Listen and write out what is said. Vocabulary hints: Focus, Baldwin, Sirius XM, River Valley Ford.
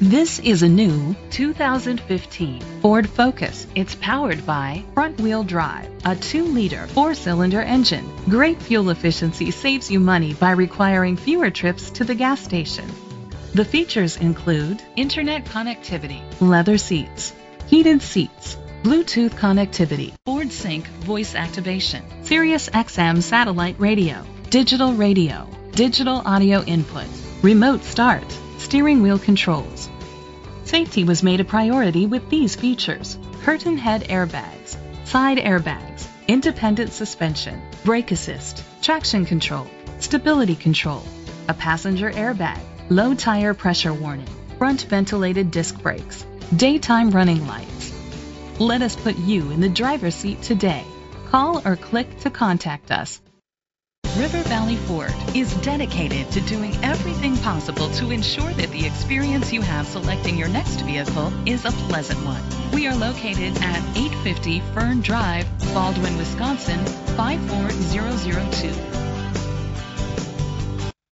This is a new 2015 Ford Focus. It's powered by front-wheel drive, a 2-liter 4-cylinder engine. Great fuel efficiency saves you money by requiring fewer trips to the gas station. The features include internet connectivity, leather seats, heated seats, Bluetooth connectivity, Ford Sync voice activation, Sirius XM satellite radio, digital radio, digital audio input, remote start, steering wheel controls. Safety was made a priority with these features: curtain head airbags, side airbags, independent suspension, brake assist, traction control, stability control, a passenger airbag, low tire pressure warning, front ventilated disc brakes, daytime running lights. Let us put you in the driver's seat today. Call or click to contact us. River Valley Ford is dedicated to doing everything possible to ensure that the experience you have selecting your next vehicle is a pleasant one. We are located at 850 Fern Drive, Baldwin, Wisconsin, 54002.